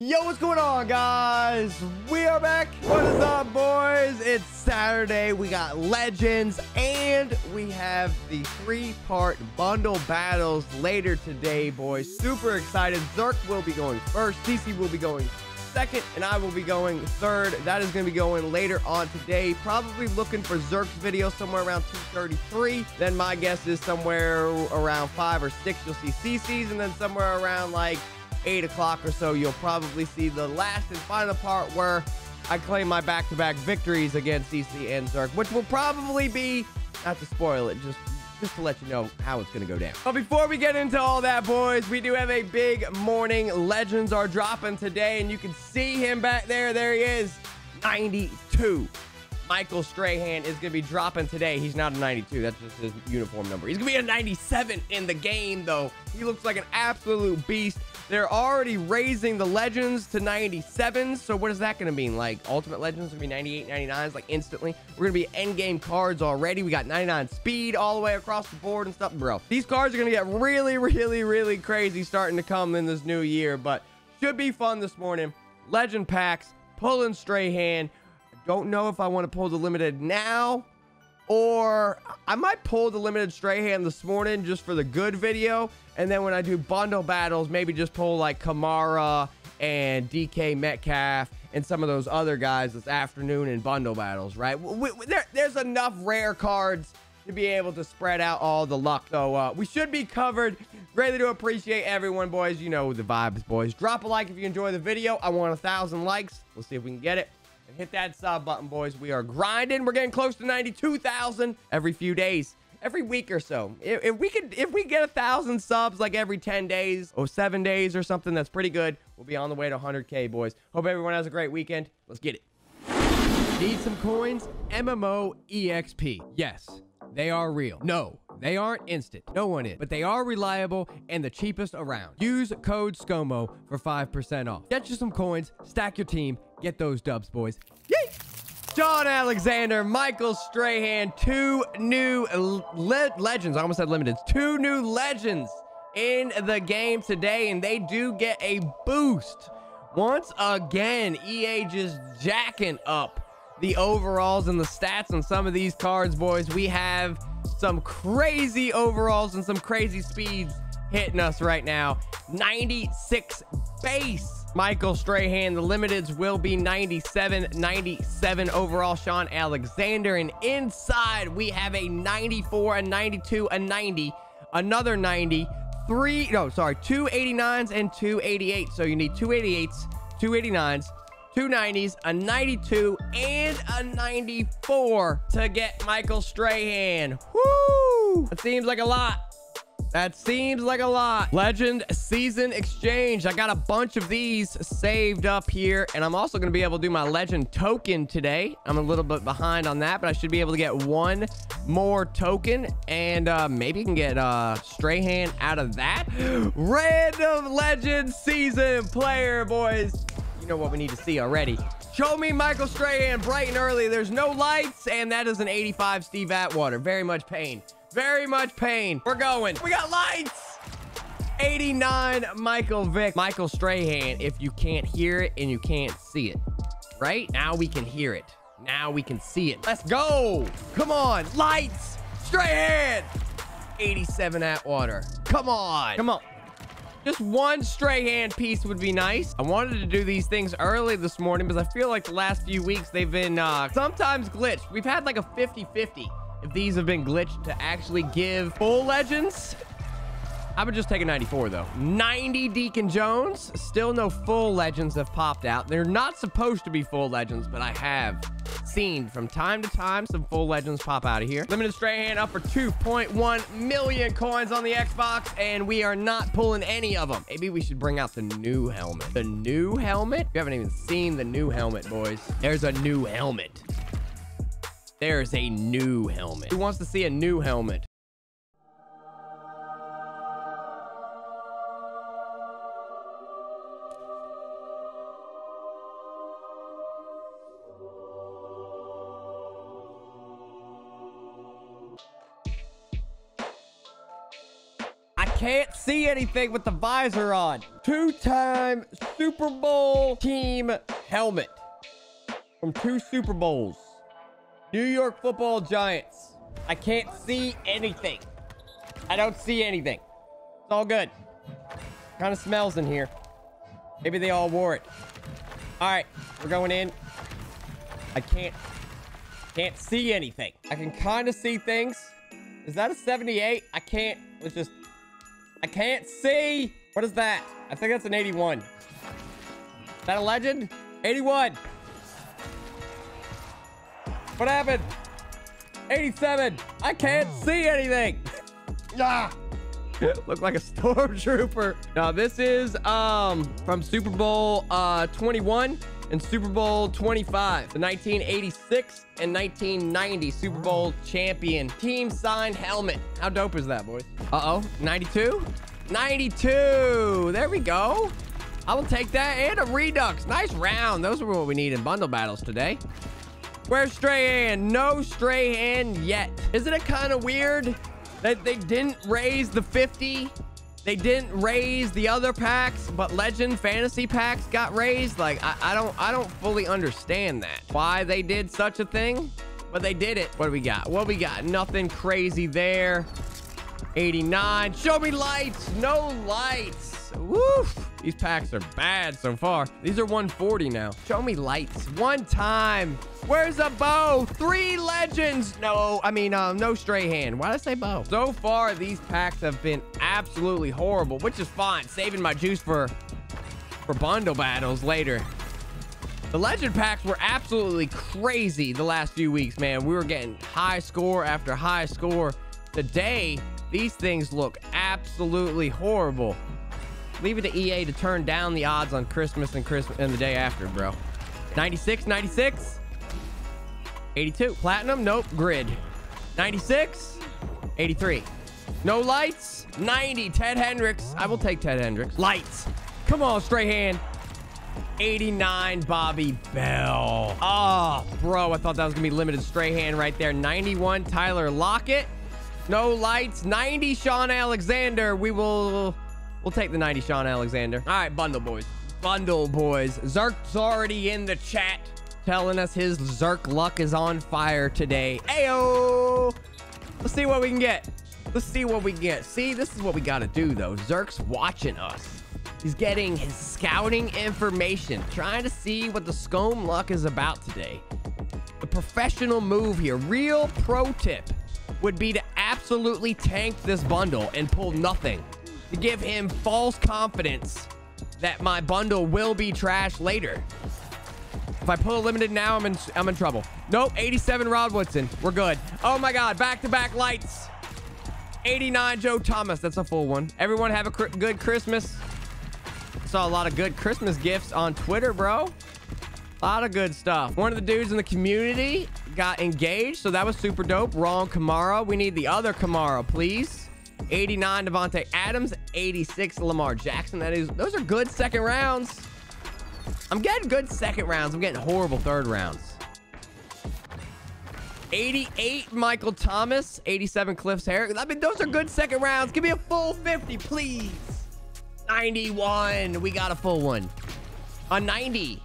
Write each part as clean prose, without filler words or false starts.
Yo, what's going on, guys? We are back. What is up, boys? It's Saturday. We got Legends and we have the three-part bundle battles later today, boys. Super excited. Zerk will be going first, CC will be going second, and I will be going third. That is going to be going later on today. Probably looking for Zerk's video somewhere around 233. Then my guess is somewhere around 5 or 6 you'll see CC's, and then somewhere around like 8 o'clock or so you'll probably see the last and final part where I claim my back-to-back victories against CC and Zerk, which will probably be, not to spoil it, just to let you know how it's gonna go down. But before we get into all that, boys, we do have a big morning. Legends are dropping today, and you can see him back there. There he is, 92. Michael Strahan is gonna be dropping today. He's not a 92, that's just his uniform number. He's gonna be a 97 in the game, though. He looks like an absolute beast. They're already raising the legends to 97s. So what is that gonna mean? Like ultimate legends will be 98, 99s, like instantly. We're gonna be end game cards already. We got 99 speed all the way across the board and stuff, bro. These cards are gonna get really crazy starting to come in this new year, but should be fun this morning. Legend packs, pulling Strahan. Don't know if I want to pull the limited now, or I might pull the limited Strahan this morning just for the good video, and then when I do bundle battles, maybe just pull like Kamara and DK Metcalf and some of those other guys this afternoon in bundle battles, right? There's enough rare cards to be able to spread out all the luck. So we should be covered. Greatly do appreciate everyone, boys. You know the vibes, boys. Drop a like if you enjoy the video. I want 1,000 likes. We'll see if we can get it. And hit that sub button, boys. We are grinding. We're getting close to 92,000 every few days, every week or so. If we get 1,000 subs like every 10 days or 7 days or something, that's pretty good. We'll be on the way to 100K, boys. Hope everyone has a great weekend. Let's get it. Need some coins? MMOEXP. Yes, they are real. No, they aren't instant. No one is, but they are reliable and the cheapest around. Use code SCOMO for 5% off. Get you some coins, stack your team, get those dubs, boys. Yeet! Shaun Alexander, Michael Strahan, two new legends. I almost said limiteds. Two new legends in the game today, and they do get a boost. Once again, EA just jacking up the overalls and the stats on some of these cards, boys. We have some crazy overalls and some crazy speeds hitting us right now. 96 base Michael Strahan. The limiteds will be 97 overall Shaun Alexander, and inside we have a 94, a 92, a 90, another 90, three, no sorry, 289s and 288. So you need 288s, 289s, 290s, a 92, and a 94 to get Michael Strahan. Woo! That seems like a lot. That seems like a lot. Legend Season Exchange. I got a bunch of these saved up here, and I'm also going to be able to do my Legend token today. I'm a little bit behind on that, but I should be able to get one more token, and maybe can get Strahan out of that. Random Legend Season player, boys. Know what we need to see already. Show me Michael Strahan bright and early. There's no lights, and that is an 85 Steve Atwater. Very much pain. Very much pain. We're going. We got lights. 89 Michael Vick. Michael Strahan, if you can't hear it and you can't see it. Right? Now we can hear it. Now we can see it. Let's go. Come on. Lights. Strahan. 87 Atwater. Come on. Come on. Just one Strahan piece would be nice. I wanted to do these things early this morning because I feel like the last few weeks they've been sometimes glitched. We've had like a 50-50 if these have been glitched to actually give full legends. I would just take a 94 though. 90 Deacon Jones. Still no full legends have popped out. They're not supposed to be full legends, but I have seen from time to time some full legends pop out of here. Limited Strahan up for 2.1 million coins on the Xbox, and we are not pulling any of them. Maybe we should bring out the new helmet. The new helmet? You haven't even seen the new helmet, boys. There's a new helmet. There's a new helmet. Who wants to see a new helmet? Can't see anything with the visor on. Two-time Super Bowl team helmet from 2 Super Bowls. New York Football Giants. I can't see anything. I don't see anything. It's all good. Kind of smells in here. Maybe they all wore it. All right, we're going in. I can't see anything. I can kind of see things. Is that a 78? I can't. Let's just. I can't see. What is that? I think that's an 81. Is that a legend? 81. What happened? 87. I can't see anything. Ah. Look like a stormtrooper. Now this is from Super Bowl 21 and Super Bowl 25, the 1986 and 1990 Super Bowl champion team signed helmet. How dope is that, boys? Uh-oh. 92? 92. There we go. I will take that and a redux. Nice round. Those were what we need in bundle battles today. Where's Strahan? No Strahan yet. Isn't it kind of weird that they didn't raise the 50? They didn't raise the other packs, but Legend Fantasy packs got raised. Like, I don't fully understand that. Why they did such a thing, but they did it. What do we got? What we got? Nothing crazy there. 89. Show me lights. No lights. Woof. These packs are bad so far. These are 140 now. Show me lights. One time. Where's a bow? 3 legends. No, I mean, no Strahan. Why did I say bow? So far, these packs have been absolutely horrible, which is fine. Saving my juice for bundle battles later. The legend packs were absolutely crazy the last few weeks, man. We were getting high score after high score. Today, these things look absolutely horrible. Leave it to EA to turn down the odds on Christmas and the day after, bro. 96, 96, 82. Platinum, nope. Grid. 96, 83. No lights. 90. Ted Hendricks. I will take Ted Hendricks. Lights. Come on, Strahan. 89. Bobby Bell. Oh, bro. I thought that was gonna be limited Strahan right there. 91. Tyler Lockett. No lights. 90. Shaun Alexander. We'll take the 90 Shaun Alexander. All right, bundle boys. Bundle boys. Zerk's already in the chat telling us his Zerk luck is on fire today. Ayo! Let's see what we can get. Let's see what we get. See, this is what we got to do, though. Zerk's watching us. He's getting his scouting information, trying to see what the Scome luck is about today. The professional move here, real pro tip, would be to absolutely tank this bundle and pull nothing, to give him false confidence that my bundle will be trash later. If I pull a limited now, I'm in trouble. Nope. 87 Rod Woodson. We're good. Oh my God. Back-to-back lights. 89 Joe Thomas. That's a full one. Everyone have a good Christmas. Saw a lot of good Christmas gifts on Twitter, bro. A lot of good stuff. One of the dudes in the community got engaged, so that was super dope. Wrong Kamara. We need the other Kamara, please. 89 Devontae Adams, 86 Lamar Jackson. That is, those are good second rounds. I'm getting good second rounds. I'm getting horrible third rounds. 88 Michael Thomas, 87 Cliff Harris. I mean, those are good second rounds. Give me a full 50, please. 91. We got a full one. A 90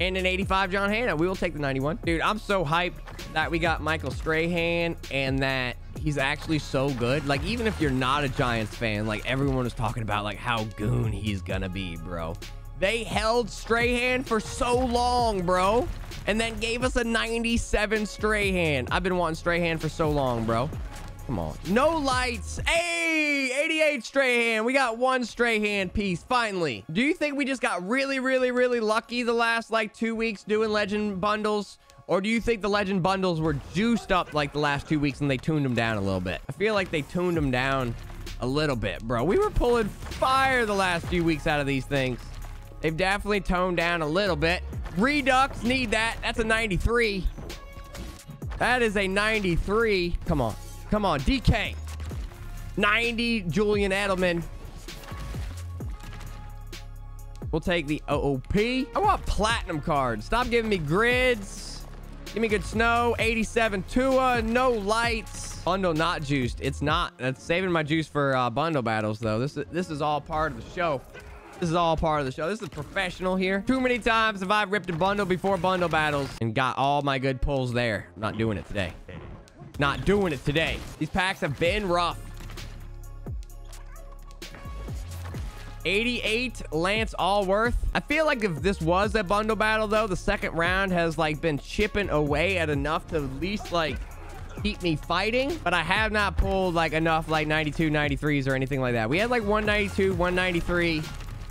and an 85 John Hannah. We will take the 91. Dude, I'm so hyped that we got Michael Strahan and that he's actually so good. Like, even if you're not a Giants fan, like, everyone was talking about, like, how goon he's gonna be, bro. They held Strahan for so long, bro, and then gave us a 97 Strahan. I've been wanting Strahan for so long, bro. Come on. No lights. Hey, 88 Strahan. We got one Strahan piece, finally. Do you think we just got really, really, really lucky the last, like, 2 weeks doing Legend Bundles? Or do you think the legend bundles were juiced up like the last 2 weeks and they tuned them down a little bit? I feel like they tuned them down a little bit, bro. We were pulling fire the last few weeks out of these things. They've definitely toned down a little bit. Redux, need that. That's a 93. That is a 93. Come on. Come on. DK. 90 Julian Edelman. We'll take the OOP. I want platinum cards. Stop giving me grids. Give me good snow. 87 Tua. No lights. Bundle not juiced. It's not. That's saving my juice for bundle battles, though. This is all part of the show. This is all part of the show. This is professional here. Too many times have I ripped a bundle before bundle battles and got all my good pulls there. Not doing it today. Not doing it today. These packs have been rough. 88 Lance Alworth. I feel like if this was a bundle battle though, the second round has like been chipping away at enough to at least like keep me fighting, but I have not pulled like enough like 92 93s or anything like that. We had like 192 193,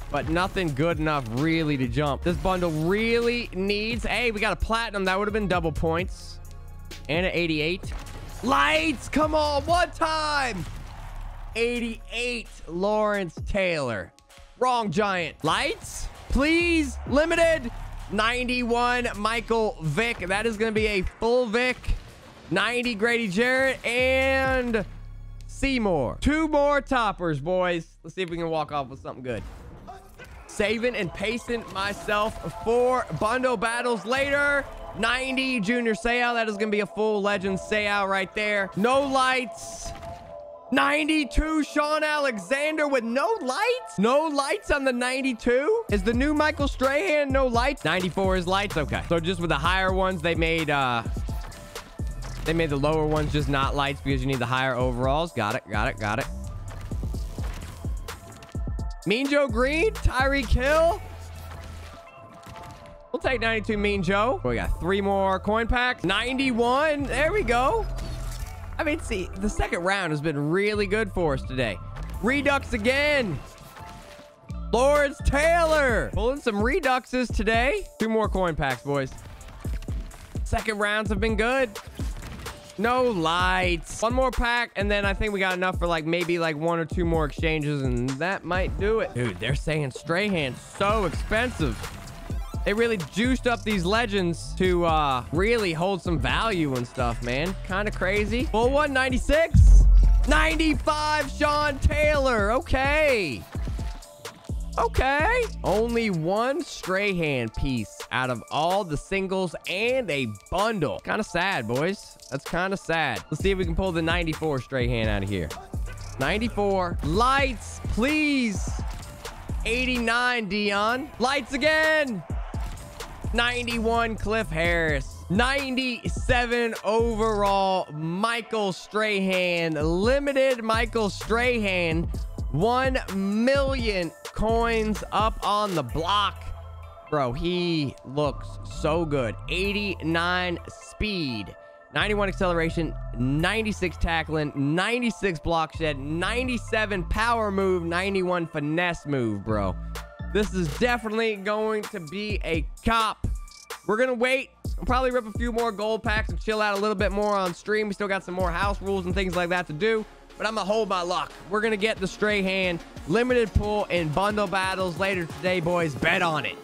but nothing good enough really to jump. This bundle really needs, hey, we got a platinum. That would have been double points. And an 88 lights. Come on, one time. 88 Lawrence Taylor. Wrong giant. Lights, please. Limited. 91 Michael Vick. That is going to be a full Vick. 90 Grady Jarrett and Seymour. Two more toppers, boys. Let's see if we can walk off with something good. Saving and pacing myself for bundle battles later. 90 Junior Seau. That is going to be a full legend Seau right there. No lights. 92 Shaun Alexander with no lights. No lights on the 92 is the new Michael Strahan. No lights. 94 is lights. Okay, so just with the higher ones, they made the lower ones just not lights because you need the higher overalls. Got it, got it, got it. Mean Joe Green, Tyreek Hill. We'll take 92 Mean Joe. We got three more coin packs. 91, there we go. I mean, see, the second round has been really good for us today. Redux again. Lawrence Taylor. Pulling some reduxes today. Two more coin packs, boys. Second rounds have been good. No lights. One more pack, and then I think we got enough for like maybe like one or two more exchanges, and that might do it. Dude, they're saying Strahan's so expensive. They really juiced up these legends to really hold some value and stuff, man. Kind of crazy. Full 196. 95 Sean Taylor. Okay. Okay. Only one Strahan piece out of all the singles and a bundle. Kind of sad, boys. That's kind of sad. Let's see if we can pull the 94 Strahan out of here. 94. Lights, please. 89 Deion. Lights again. 91 Cliff Harris. 97 overall Michael Strahan. Limited Michael Strahan. 1 million coins up on the block. Bro, he looks so good. 89 speed. 91 acceleration. 96 tackling. 96 block shed. 97 power move. 91 finesse move, bro. This is definitely going to be a cop. We're going to wait. I'll probably rip a few more gold packs and chill out a little bit more on stream. We still got some more house rules and things like that to do, but I'm going to hold my luck. We're going to get the Strahan limited pull in bundle battles later today, boys. Bet on it.